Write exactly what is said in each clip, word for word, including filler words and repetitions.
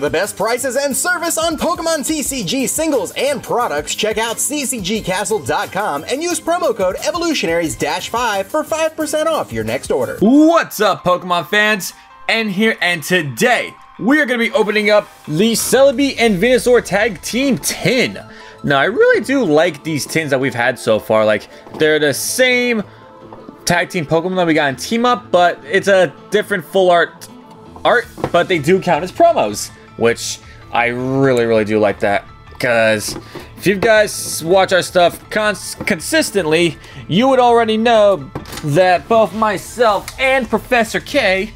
For the best prices and service on Pokemon T C G singles and products, check out c c g castle dot com and use promo code evolutionaries dash five for five percent off your next order. What's up, Pokemon fans? En here, and today we are going to be opening up the Celebi and Venusaur Tag Team tin. Now, I really do like these tins that we've had so far. Like, they're the same tag team Pokemon that we got in Team Up, but it's a different full art art, but they do count as promos, which I really, really do like that, because if you guys watch our stuff cons consistently, you would already know that both myself and Professor K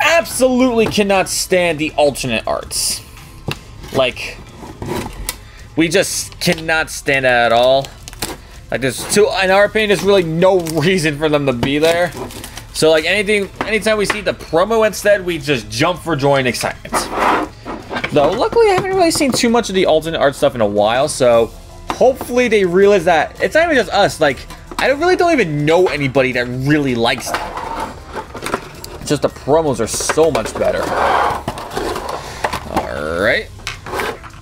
absolutely cannot stand the alternate arts. Like, we just cannot stand that at all. Like, there's two, in our opinion, there's really no reason for them to be there. So, like, anything, anytime we see the promo instead, we just jump for joy and excitement. Though, luckily, I haven't really seen too much of the alternate art stuff in a while, so hopefully they realize that it's not even just us. Like, I don't, really don't even know anybody that really likes them. It's just the promos are so much better. All right.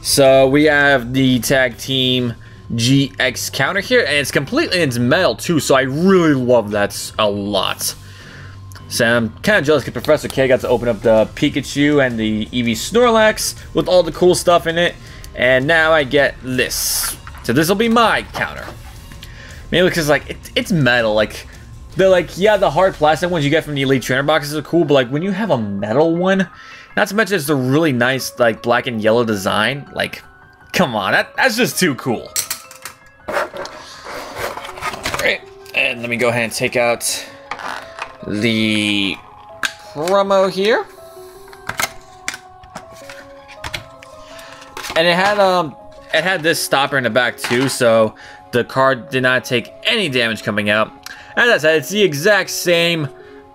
So, we have the Tag Team G X counter here, and it's completely in metal, too, so I really love that a lot. So I'm kind of jealous because Professor K got to open up the Pikachu and the Eevee Snorlax with all the cool stuff in it. And now I get this. So this will be my counter. Mainly because, like, it, it's metal. Like, they're like, yeah, the hard plastic ones you get from the Elite Trainer boxes are cool, but, like, when you have a metal one, not to mention it's a really nice, like, black and yellow design. Like, come on, that, that's just too cool. Alright, and let me go ahead and take out the promo here, and it had um it had this stopper in the back too, so the card did not take any damage coming out. As I said, it's the exact same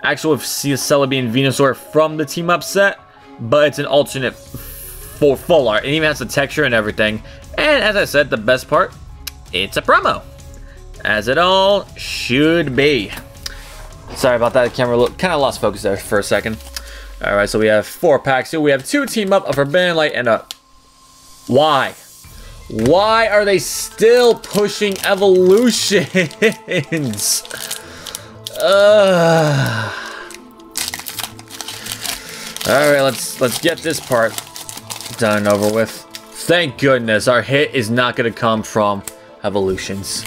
actual Celebi and Venusaur from the Team Up set, but it's an alternate for full art. It even has the texture and everything. And as I said, the best part, it's a promo, as it all should be. Sorry about that, the camera kind of lost focus there for a second. All right, so we have four packs. So we have two Team Up, a Forbidden Light, and a... Why? Why are they still pushing evolutions? uh... All right, let's let's get this part done and over with. Thank goodness our hit is not going to come from evolutions.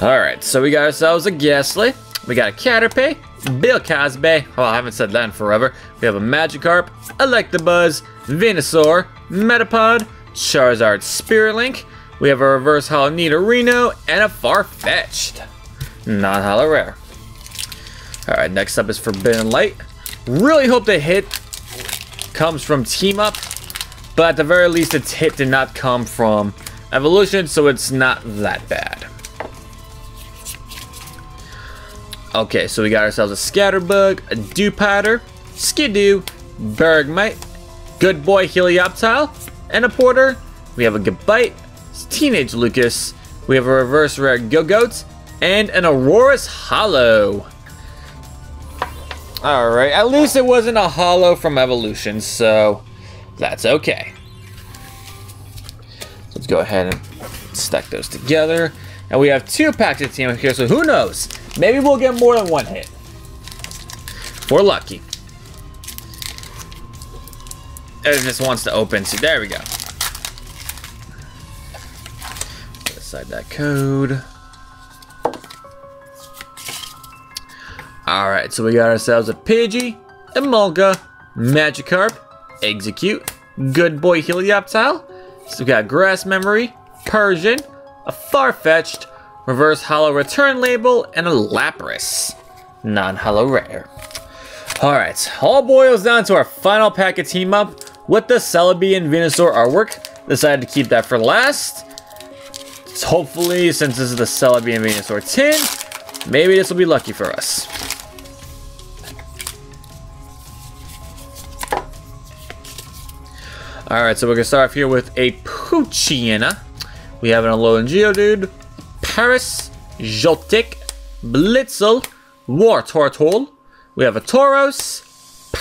Alright, so we got ourselves a Ghastly, we got a Caterpie, Bill Cosby, oh, I haven't said that in forever. We have a Magikarp, Electabuzz, Venusaur, Metapod, Charizard Spirit Link, we have a Reverse Holo Nidorino, and a Farfetch'd. Not holo rare. Alright, next up is Forbidden Light. Really hope the hit comes from Team Up, but at the very least its hit did not come from Evolution, so it's not that bad. Okay, so we got ourselves a Scatterbug, a Dewpider, Skiddoo, Bergmite, Good Boy Helioptile, and a Porter. We have a Goodbite, Teenage Lucas, we have a Reverse Rare Go-Goat, and an Aurorus Hollow. Alright, at least it wasn't a Hollow from Evolution, so that's okay. Let's go ahead and stack those together. And we have two packs of Team Up here, so who knows? Maybe we'll get more than one hit. If we're lucky. It just wants to open, so there we go. Put aside that code. Alright, so we got ourselves a Pidgey, a Emolga, Magikarp, Exeggcute, Good Boy Helioptile, so we got Grass Memory, Persian, a Farfetch'd, Reverse Holo Return Label, and a Lapras. Non-holo rare. Alright, all boils down to our final pack of Team Up with the Celebi and Venusaur artwork. Decided to keep that for last. So hopefully, since this is the Celebi and Venusaur tin, maybe this will be lucky for us. Alright, so we're going to start off here with a Poochyena. We have an Alolan Geodude, Paris, Joltik, Blitzel, War Tortoise. We have a Tauros,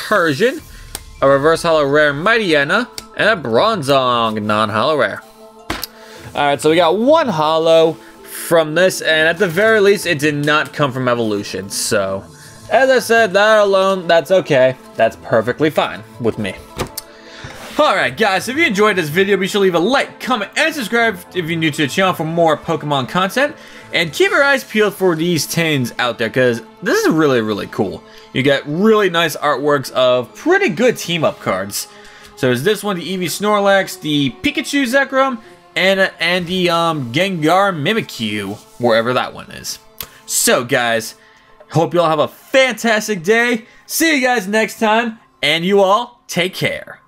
Persian, a reverse holo rare Mightyena, and a Bronzong non-holo rare. Alright, so we got one holo from this, and at the very least, it did not come from Evolution, so... As I said, that alone, that's okay. That's perfectly fine with me. Alright guys, if you enjoyed this video, be sure to leave a like, comment, and subscribe if you're new to the channel for more Pokemon content. And keep your eyes peeled for these tins out there, because this is really, really cool. You get really nice artworks of pretty good team-up cards. So there's this one, the Eevee Snorlax, the Pikachu Zekrom, and, and the um, Gengar Mimikyu, wherever that one is. So guys, hope you all have a fantastic day. See you guys next time, and you all take care.